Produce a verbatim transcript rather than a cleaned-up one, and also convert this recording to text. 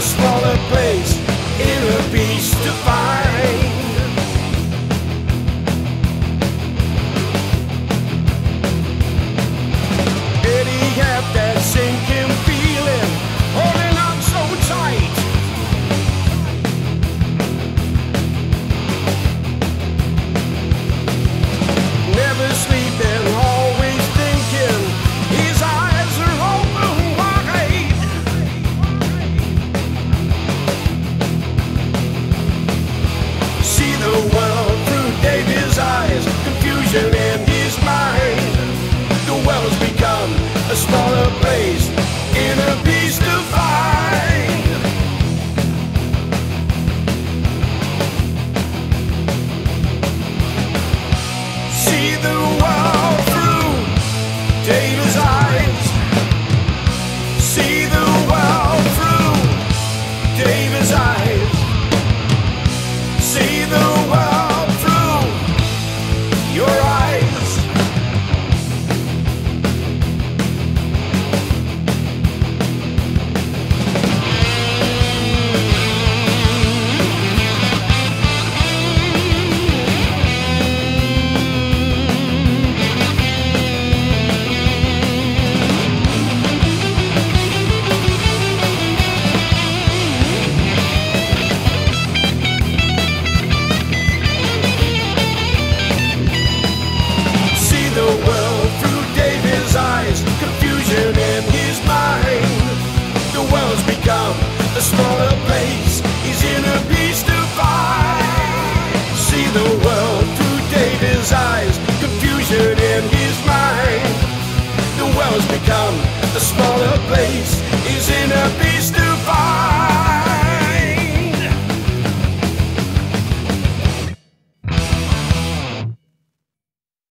a smaller place in a beach to find.